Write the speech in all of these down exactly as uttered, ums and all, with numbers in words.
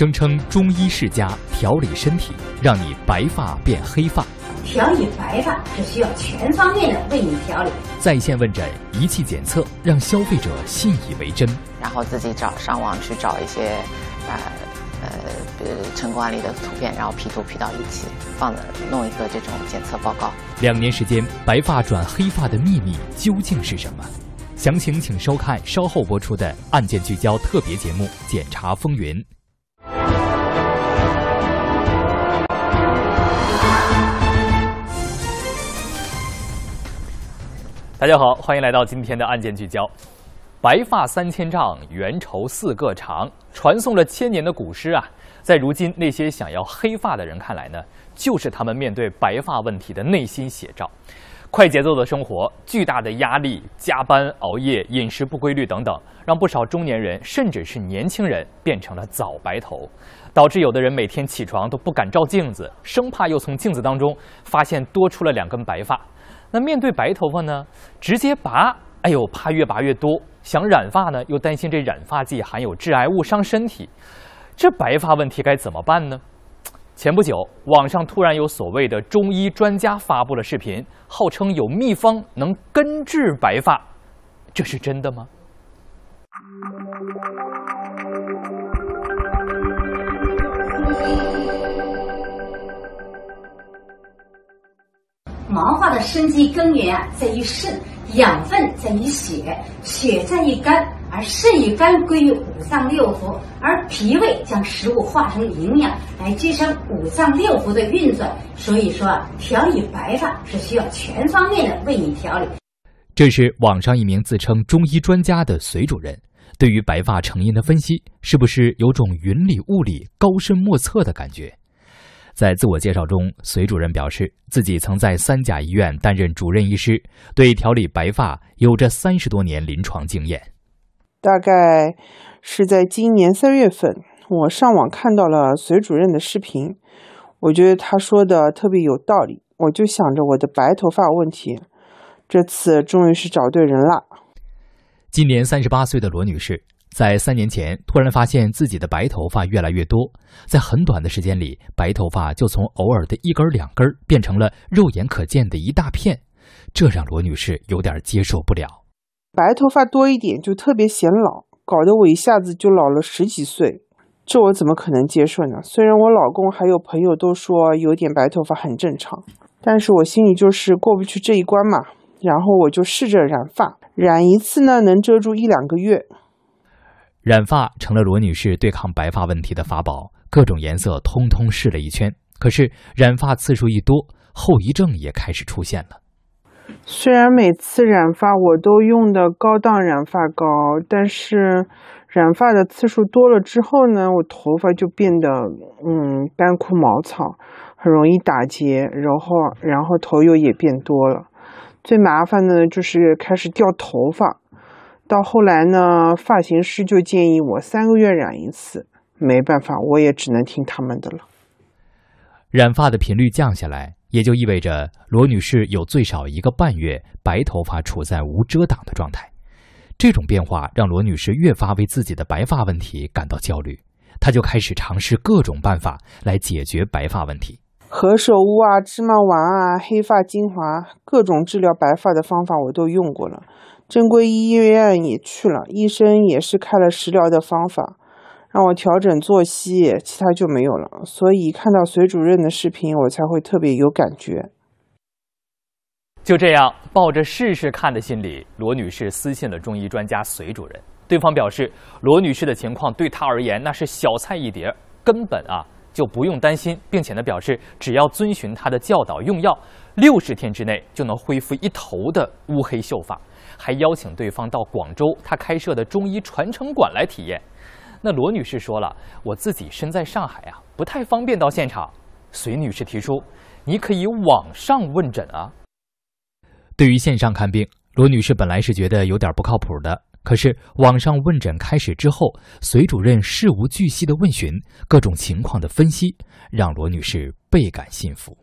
声称中医世家调理身体，让你白发变黑发。调理白发是需要全方面的为你调理。在线问诊、仪器检测，让消费者信以为真。然后自己找上网去找一些，呃呃呃成果案例的图片，然后 P 图 P 到一起，放的弄一个这种检测报告。两年时间，白发转黑发的秘密究竟是什么？ 详情请收看稍后播出的《案件聚焦》特别节目《检察风云》。大家好，欢迎来到今天的《案件聚焦》。白发三千丈，缘愁似个长，传颂了千年的古诗啊，在如今那些想要黑发的人看来呢，就是他们面对白发问题的内心写照。 快节奏的生活、巨大的压力、加班、熬夜、饮食不规律等等，让不少中年人甚至是年轻人变成了早白头，导致有的人每天起床都不敢照镜子，生怕又从镜子当中发现多出了两根白发。那面对白头发呢，直接拔，哎呦，怕越拔越多；想染发呢，又担心这染发剂含有致癌物伤身体。这白发问题该怎么办呢？ 前不久，网上突然有所谓的中医专家发布了视频，号称有秘方能根治白发，这是真的吗？毛发的生机根源啊，在于肾，养分在于血，血在于肝，而肾与肝归于五脏六腑，而脾胃将食物化成营养，来支撑五脏六腑的运转。所以说啊，调理白发是需要全方面的为你调理。这是网上一名自称中医专家的隋主任对于白发成因的分析，是不是有种云里雾里、高深莫测的感觉？ 在自我介绍中，隋主任表示自己曾在三甲医院担任主任医师，对调理白发有着三十多年临床经验。大概是在今年三月份，我上网看到了隋主任的视频，我觉得他说的特别有道理，我就想着我的白头发问题，这次终于是找对人了。今年三十八岁的罗女士， 在三年前，突然发现自己的白头发越来越多，在很短的时间里，白头发就从偶尔的一根两根变成了肉眼可见的一大片，这让罗女士有点接受不了。白头发多一点就特别显老，搞得我一下子就老了十几岁，这我怎么可能接受呢？虽然我老公还有朋友都说有点白头发很正常，但是我心里就是过不去这一关嘛。然后我就试着染发，染一次呢能遮住一两个月。 染发成了罗女士对抗白发问题的法宝，各种颜色通通试了一圈。可是染发次数一多，后遗症也开始出现了。虽然每次染发我都用的高档染发膏，但是染发的次数多了之后呢，我头发就变得嗯干枯毛糙，很容易打结，然后然后头油也变多了。最麻烦的就是开始掉头发。 到后来呢，发型师就建议我三个月染一次，没办法，我也只能听他们的了。染发的频率降下来，也就意味着罗女士有最少一个半月白头发处在无遮挡的状态。这种变化让罗女士越发为自己的白发问题感到焦虑，她就开始尝试各种办法来解决白发问题。何首乌啊、芝麻丸啊、黑发精华，各种治疗白发的方法我都用过了。 正规医院也去了，医生也是开了食疗的方法，让我调整作息，其他就没有了。所以看到隋主任的视频，我才会特别有感觉。就这样，抱着试试看的心理，罗女士私信了中医专家隋主任。对方表示，罗女士的情况对她而言那是小菜一碟，根本啊就不用担心，并且呢表示只要遵循她的教导用药，六十天之内就能恢复一头的乌黑秀发。 还邀请对方到广州他开设的中医传承馆来体验。那罗女士说了，我自己身在上海啊，不太方便到现场。隋女士提出，你可以网上问诊啊。对于线上看病，罗女士本来是觉得有点不靠谱的，可是网上问诊开始之后，隋主任事无巨细的问询，各种情况的分析，让罗女士倍感信服。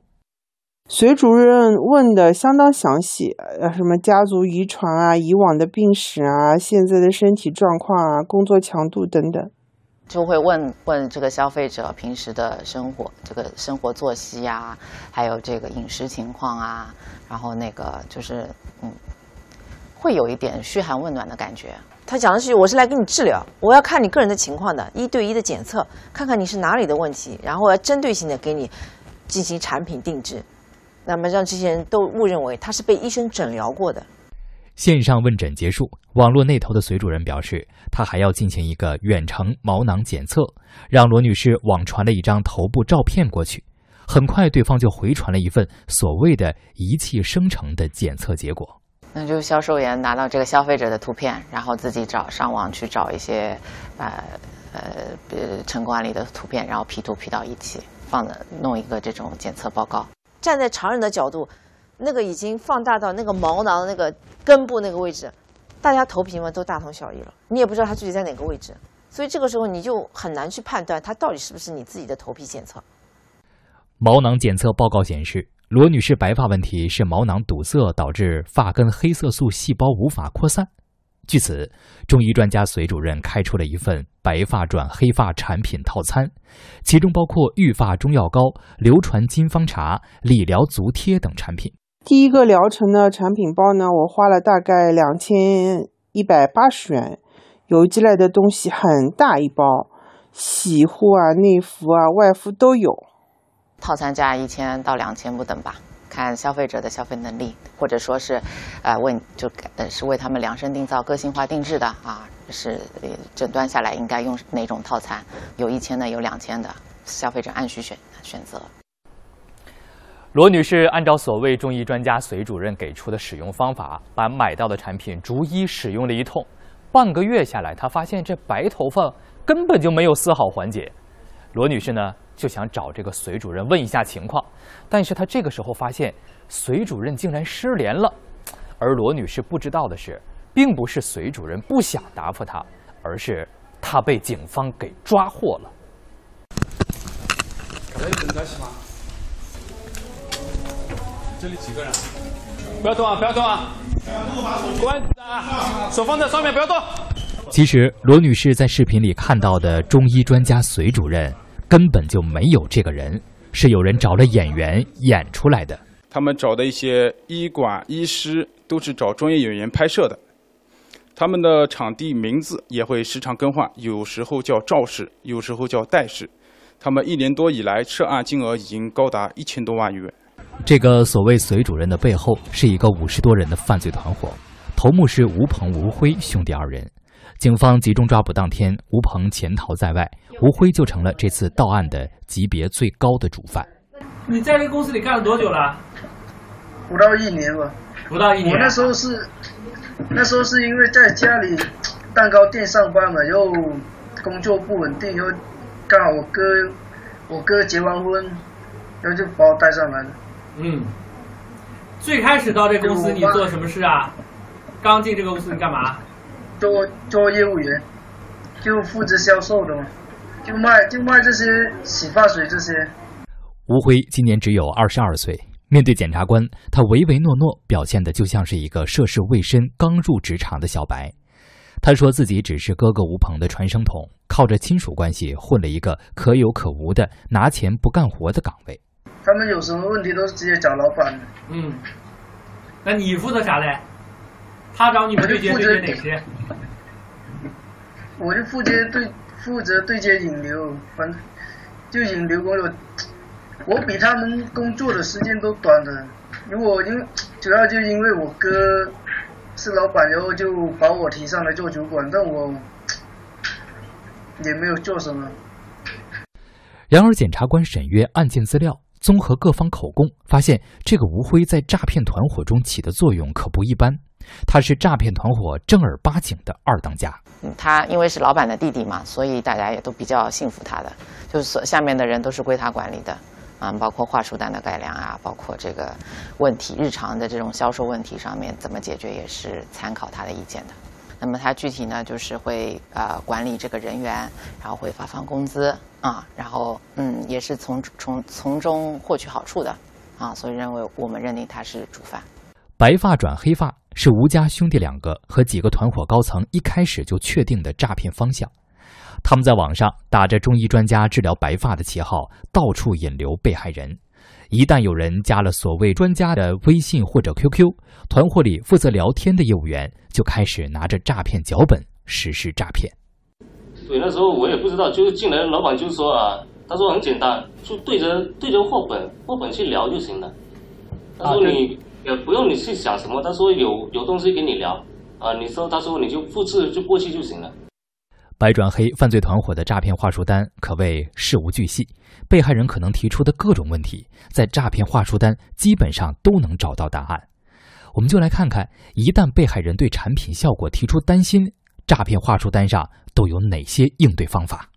隋主任问的相当详细，呃，什么家族遗传啊、以往的病史啊、现在的身体状况啊、工作强度等等。就会问问这个消费者平时的生活，这个生活作息啊，还有这个饮食情况啊，然后那个就是嗯，会有一点嘘寒问暖的感觉。他讲的是我是来给你治疗，我要看你个人的情况的，一对一的检测，看看你是哪里的问题，然后我要针对性的给你进行产品定制，那么让这些人都误认为他是被医生诊疗过的。线上问诊结束，网络那头的隋主任表示，他还要进行一个远程毛囊检测，让罗女士网传了一张头部照片过去。很快，对方就回传了一份所谓的仪器生成的检测结果。那就销售员拿到这个消费者的图片，然后自己找上网去找一些呃呃成功案例的图片，然后 P 图 P 到一起，放的弄一个这种检测报告。站在常人的角度，那个已经放大到那个毛囊那个根部那个位置，大家头皮嘛都大同小异了，你也不知道它具体在哪个位置，所以这个时候你就很难去判断它到底是不是你自己的头皮检测。毛囊检测报告显示，罗女士白发问题是毛囊堵塞导致发根黑色素细胞无法扩散。据此，中医专家隋主任开出了一份白发转黑发产品套餐，其中包括育发中药膏、流传金方茶、理疗足贴等产品。第一个疗程的产品包呢，我花了大概两千一百八十元，邮寄来的东西很大一包，洗护啊、内服啊、外敷都有。套餐价一千到两千不等吧，看消费者的消费能力，或者说是，呃，为就、呃、是为他们量身定造、个性化定制的啊，是诊断下来应该用哪种套餐，有一千的，有两千的，消费者按需选选择。罗女士按照所谓中医专家隋主任给出的使用方法，把买到的产品逐一使用了一通，半个月下来，她发现这白头发根本就没有丝毫缓解。罗女士呢？就想找这个隋主任问一下情况，但是他这个时候发现隋主任竟然失联了，而罗女士不知道的是，并不是隋主任不想答复她，而是她被警方给抓获了。刚才有人在洗吗？这里几个人？不要动啊！不要动啊！关啊！手放在上面，不要动。其实罗女士在视频里看到的中医专家隋主任，根本就没有这个人，是有人找了演员演出来的。他们找的一些医馆、医师都是找专业演员拍摄的，他们的场地名字也会时常更换，有时候叫赵氏，有时候叫戴氏。他们一年多以来涉案金额已经高达一千多万元。这个所谓隋主任的背后是一个五十多人的犯罪团伙，头目是吴鹏、吴辉兄弟二人。警方集中抓捕当天，吴鹏潜逃在外，吴辉就成了这次到案的级别最高的主犯。你在这个公司里干了多久了？不到一年吧。不到一年。我那时候是，那时候是因为在家里蛋糕店上班嘛，又工作不稳定，又刚好我哥，我哥结完婚，然后就把我带上来了。嗯，最开始到这公司你做什么事啊？刚进这个公司你干嘛？做做业务员，就负责销售的嘛，就卖就卖这些洗发水这些。吴辉今年只有二十二岁，面对检察官，他唯唯诺诺，表现的就像是一个涉世未深、刚入职场的小白。他说自己只是哥哥吴鹏的传声筒，靠着亲属关系混了一个可有可无的拿钱不干活的岗位。他们有什么问题都直接找老板。嗯，那你负责啥嘞？他找你们对接对接哪些？我就负责对负责对接引流，反正就引流工作。我比他们工作的时间都短的，因为我因主要就因为我哥是老板，然后就把我提上来做主管，但我也没有做什么。然而，检察官审阅案件资料，综合各方口供，发现这个吴辉在诈骗团伙中起的作用可不一般。他是诈骗团伙正儿八经的二当家。嗯，他因为是老板的弟弟嘛，所以大家也都比较信服他的，就是下面的人都是归他管理的啊，包括话术单的改良啊，包括这个问题日常的这种销售问题上面怎么解决，也是参考他的意见的。那么他具体呢，就是会呃管理这个人员，然后会发放工资啊，然后嗯也是从从从中获取好处的啊，所以认为我们认定他是主犯。白发转黑发是吴家兄弟两个和几个团伙高层一开始就确定的诈骗方向。他们在网上打着中医专家治疗白发的旗号，到处引流被害人。一旦有人加了所谓专家的微信或者 Q Q， 团伙里负责聊天的业务员就开始拿着诈骗脚本实施诈骗。对，那时候我也不知道，就是进来老板就说啊，他说很简单，就对着对着货本货本去聊就行了。他说你也不用你去想什么，他说有有东西给你聊啊，你说他说你就复制就过去就行了。白转黑犯罪团伙的诈骗话术单可谓事无巨细，被害人可能提出的各种问题，在诈骗话术单基本上都能找到答案。我们就来看看，一旦被害人对产品效果提出担心，诈骗话术单上都有哪些应对方法。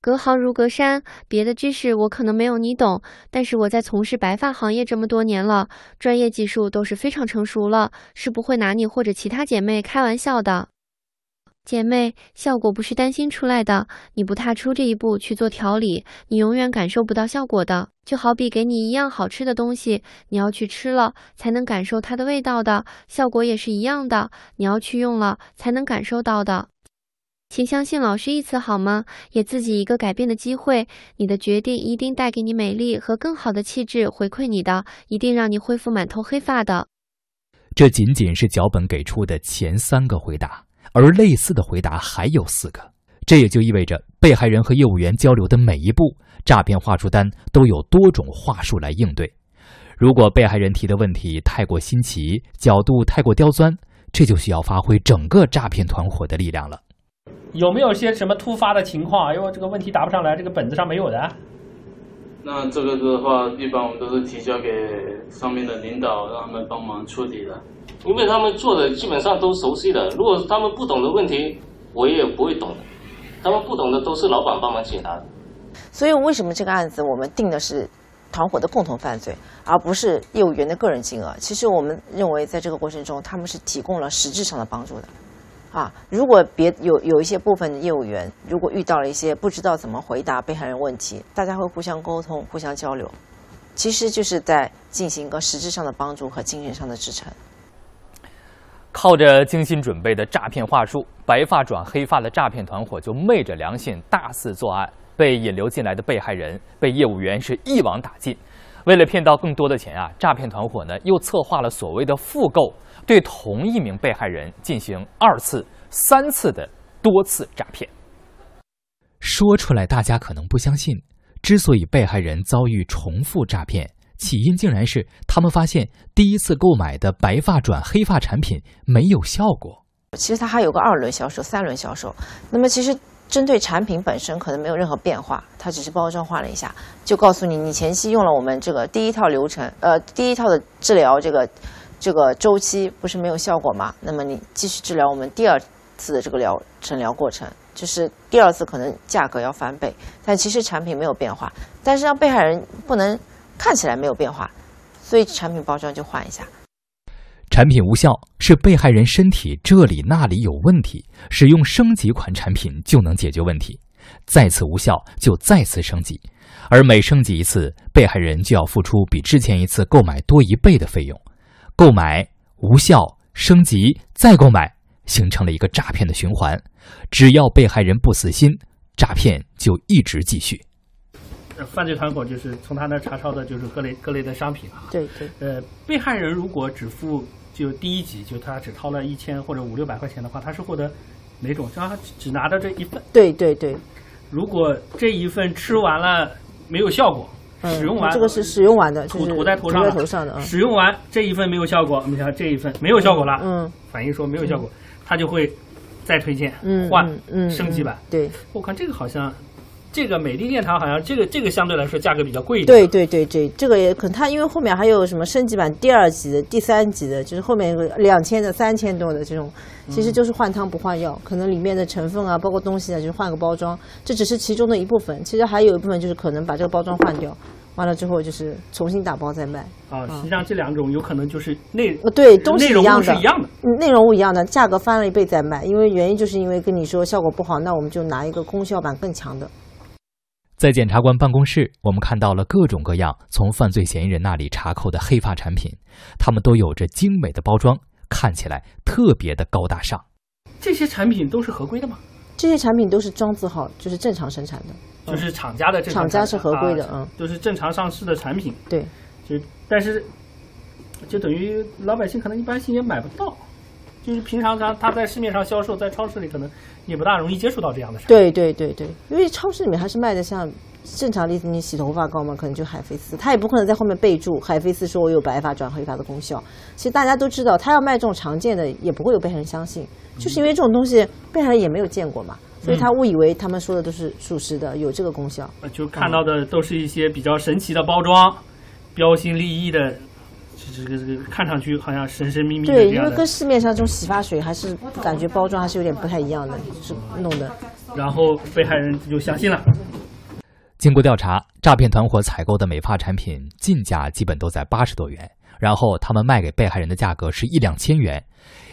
隔行如隔山，别的知识我可能没有你懂，但是我在从事白发行业这么多年了，专业技术都是非常成熟了，是不会拿你或者其他姐妹开玩笑的。姐妹，效果不是担心出来的，你不踏出这一步去做调理，你永远感受不到效果的。就好比给你一样好吃的东西，你要去吃了才能感受它的味道的，效果也是一样的，你要去用了才能感受到的。请相信老师一词好吗？也自己一个改变的机会，你的决定一定带给你美丽和更好的气质回馈你的，一定让你恢复满头黑发的。这仅仅是脚本给出的前三个回答。而类似的回答还有四个，这也就意味着被害人和业务员交流的每一步，诈骗话术单都有多种话术来应对。如果被害人提的问题太过新奇，角度太过刁钻，这就需要发挥整个诈骗团伙的力量了。有没有些什么突发的情况？因为这个问题答不上来，这个本子上没有的。那这个的话，一般我们都是提交给上面的领导，让他们帮忙处理的。因为他们做的基本上都熟悉的，如果他们不懂的问题，我也不会懂的。他们不懂的都是老板帮忙解答的。所以为什么这个案子我们定的是团伙的共同犯罪，而不是业务员的个人金额？其实我们认为，在这个过程中，他们是提供了实质上的帮助的。啊，如果别有有一些部分的业务员，如果遇到了一些不知道怎么回答被害人问题，大家会互相沟通、互相交流，其实就是在进行一个实质上的帮助和精神上的支撑。靠着精心准备的诈骗话术，白发转黑发的诈骗团伙就昧着良心大肆作案，被引流进来的被害人被业务员是一网打尽。为了骗到更多的钱啊，诈骗团伙呢又策划了所谓的复购，对同一名被害人进行二次、三次的多次诈骗。说出来大家可能不相信，之所以被害人遭遇重复诈骗，起因竟然是他们发现第一次购买的白发转黑发产品没有效果。其实它还有个二轮销售、三轮销售，那么其实针对产品本身可能没有任何变化，它只是包装化了一下，就告诉你你前期用了我们这个第一套流程，呃，第一套的治疗这个这个周期不是没有效果吗？那么你继续治疗我们第二次的这个疗诊疗过程，就是第二次可能价格要翻倍，但其实产品没有变化，但是让被害人不能看起来没有变化，所以产品包装就换一下。产品无效是被害人身体这里那里有问题，使用升级款产品就能解决问题，再次无效就再次升级，而每升级一次，被害人就要付出比之前一次购买多一倍的费用。购买、无效、升级、再购买，形成了一个诈骗的循环。只要被害人不死心，诈骗就一直继续。犯罪团伙就是从他那查抄的就是各类各类的商品啊。对对。呃，被害人如果只付就第一级，就他只掏了一千或者五六百块钱的话，他是获得哪种？他只拿到这一份。对对对。如果这一份吃完了没有效果，嗯、使用完这个是使用完的，涂、就、涂、是、在头上了。涂在头上的、嗯。使用完这一份没有效果，我们想这一份没有效果了，嗯，反映说没有效果，嗯、他就会再推荐、嗯、换、嗯、升级版。嗯嗯、对，我看这个好像。这个美的健康好像这个这个相对来说价格比较贵一点。对对对对，这个也可能它因为后面还有什么升级版第二级的、第三级的，就是后面有两千的、三千多的这种，其实就是换汤不换药，可能里面的成分啊，包括东西啊，就是换个包装，这只是其中的一部分。其实还有一部分就是可能把这个包装换掉，完了之后就是重新打包再卖。啊，实际上这两种有可能就是内呃对东西一样的，内容物是一样的，内容物一样的，价格翻了一倍再卖，因为原因就是因为跟你说效果不好，那我们就拿一个功效版更强的。在检察官办公室，我们看到了各种各样从犯罪嫌疑人那里查扣的黑发产品，他们都有着精美的包装，看起来特别的高大上。这些产品都是合规的吗？这些产品都是庄字号，就是正常生产的，就是厂家的正常厂家是合规的，嗯，就是正常上市的产品。对，就但是就等于老百姓可能一般性也买不到，就是平常他他在市面上销售，在超市里可能也不大容易接触到这样的产品。对对对对，因为超市里面还是卖的像。 正常例子，你洗头发膏嘛，可能就海飞丝，它也不可能在后面备注海飞丝说我有白发转黑发的功效。其实大家都知道，它要卖这种常见的，也不会有被害人相信，就是因为这种东西被害人也没有见过嘛，所以他误以为他们说的都是属实的，有这个功效。嗯、就看到的都是一些比较神奇的包装，标新立异的，这个这个看上去好像神神秘秘的。对，因为跟市面上这种洗发水还是感觉包装还是有点不太一样的，是弄的。然后被害人就相信了。 经过调查，诈骗团伙采购的美发产品进价基本都在八十多元，然后他们卖给被害人的价格是一两千元，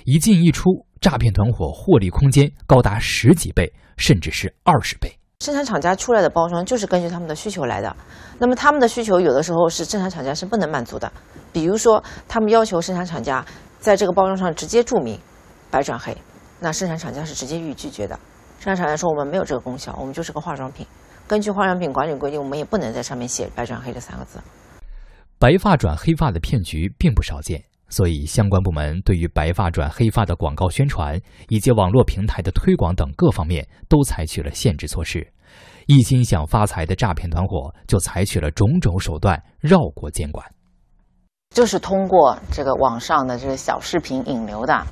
一进一出，诈骗团伙获利空间高达十几倍，甚至是二十倍。生产厂家出来的包装就是根据他们的需求来的，那么他们的需求有的时候是正常厂家是不能满足的，比如说他们要求生产厂家在这个包装上直接注明“白转黑”，那生产厂家是直接予以拒绝的。生产厂家说我们没有这个功效，我们就是个化妆品。 根据化妆品管理规定，我们也不能在上面写“白转黑”这三个字。白发转黑发的骗局并不少见，所以相关部门对于白发转黑发的广告宣传以及网络平台的推广等各方面都采取了限制措施。一心想发财的诈骗团伙就采取了种种手段绕过监管，就是通过这个网上的这个小视频引流的，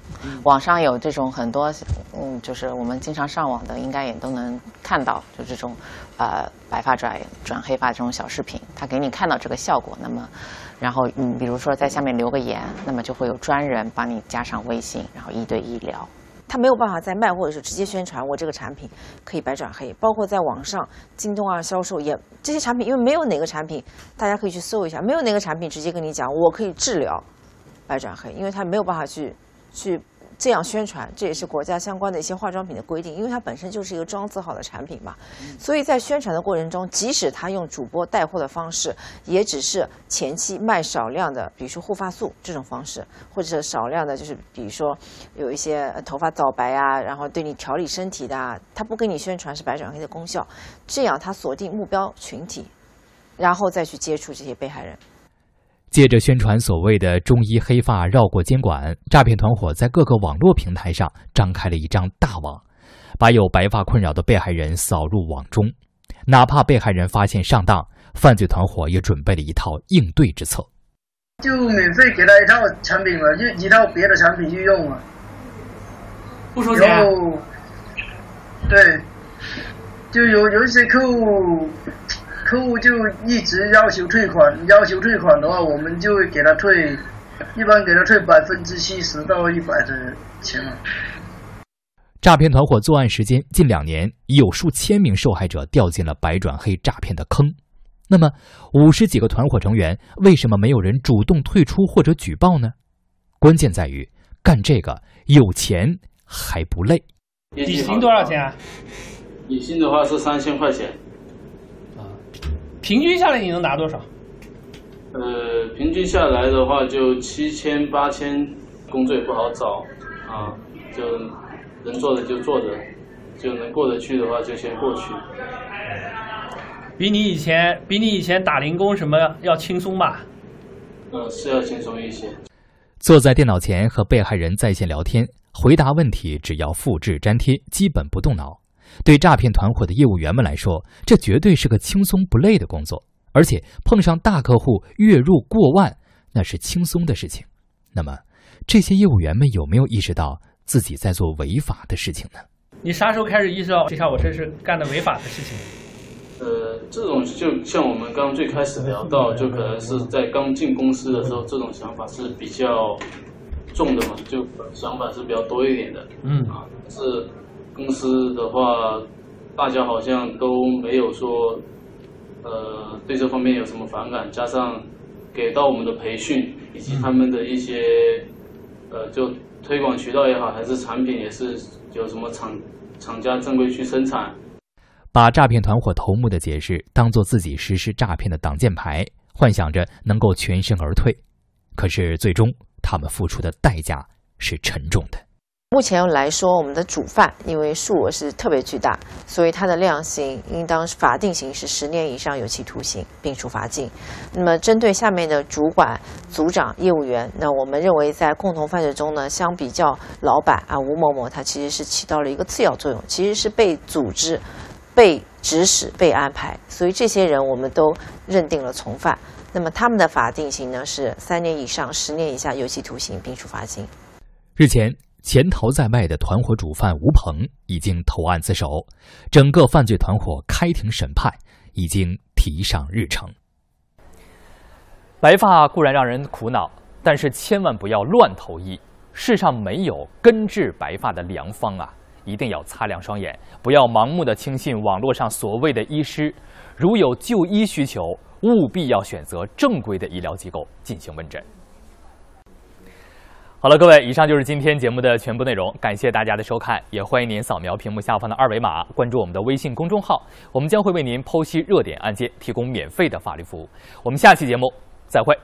网上有这种很多，嗯，就是我们经常上网的，应该也都能看到，就这种。 呃，白发转转黑发这种小视频，他给你看到这个效果，那么，然后你比如说在下面留个言，那么就会有专人帮你加上微信，然后一对一聊。他没有办法在卖货的时候直接宣传我这个产品可以白转黑，包括在网上、京东啊销售也这些产品，因为没有哪个产品，大家可以去搜一下，没有哪个产品直接跟你讲我可以治疗白转黑，因为他没有办法去去。 这样宣传，这也是国家相关的一些化妆品的规定，因为它本身就是一个装字号的产品嘛，所以在宣传的过程中，即使他用主播带货的方式，也只是前期卖少量的，比如说护发素这种方式，或者少量的，就是比如说有一些头发早白啊，然后对你调理身体的啊，他不跟你宣传是白转黑的功效，这样他锁定目标群体，然后再去接触这些被害人。 借着宣传所谓的中医黑发绕过监管，诈骗团伙在各个网络平台上张开了一张大网，把有白发困扰的被害人扫入网中。哪怕被害人发现上当，犯罪团伙也准备了一套应对之策。就免费给他一套产品嘛，就一套别的产品去用嘛，不收钱。对，就有有一些客户。 客户就一直要求退款，要求退款的话，我们就会给他退，一般给他退百分之七十到一百的钱了。诈骗团伙作案时间近两年，已有数千名受害者掉进了白转黑诈骗的坑。那么，五十几个团伙成员为什么没有人主动退出或者举报呢？关键在于干这个有钱还不累。底薪多少钱啊？底薪的话是三千块钱。 平均下来你能拿多少？呃，平均下来的话就七千八千，工作也不好找，啊，就能做的就做着，就能过得去的话就先过去。比你以前比你以前打零工什么要轻松吧？嗯、呃，是要轻松一些。坐在电脑前和被害人在线聊天，回答问题只要复制粘贴，基本不动脑。 对诈骗团伙的业务员们来说，这绝对是个轻松不累的工作，而且碰上大客户月入过万，那是轻松的事情。那么，这些业务员们有没有意识到自己在做违法的事情呢？你啥时候开始意识到，这下我这是干的违法的事情？呃，这种就像我们刚最开始聊到，就可能是在刚进公司的时候，这种想法是比较重的嘛，就想法是比较多一点的。嗯啊，是。 公司的话，大家好像都没有说，呃，对这方面有什么反感。加上给到我们的培训，以及他们的一些，呃，就推广渠道也好，还是产品也是有什么厂厂家正规去生产。把诈骗团伙头目的解释当做自己实施诈骗的挡箭牌，幻想着能够全身而退。可是最终，他们付出的代价是沉重的。目前来说，我们的主犯因为数额是特别巨大，所以它的量刑应当法定刑是十年以上有期徒刑，并处罚金。那么针对下面的主管、组长、业务员，那我们认为在共同犯罪中呢，相比较老板啊吴某某，他其实是起到了一个次要作用，其实是被组织、被指使、被安排，所以这些人我们都认定了从犯。那么他们的法定刑呢是三年以上十年以下有期徒刑，并处罚金。日前，潜逃在外的团伙主犯吴鹏已经投案自首，整个犯罪团伙开庭审判已经提上日程。白发固然让人苦恼，但是千万不要乱投医，世上没有根治白发的良方啊！一定要擦亮双眼，不要盲目的轻信网络上所谓的医师。如有就医需求，务必要选择正规的医疗机构进行问诊。好了，各位，以上就是今天节目的全部内容，感谢大家的收看，也欢迎您扫描屏幕下方的二维码，关注我们的微信公众号，我们将会为您剖析热点案件，提供免费的法律服务。我们下期节目再会。